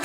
Do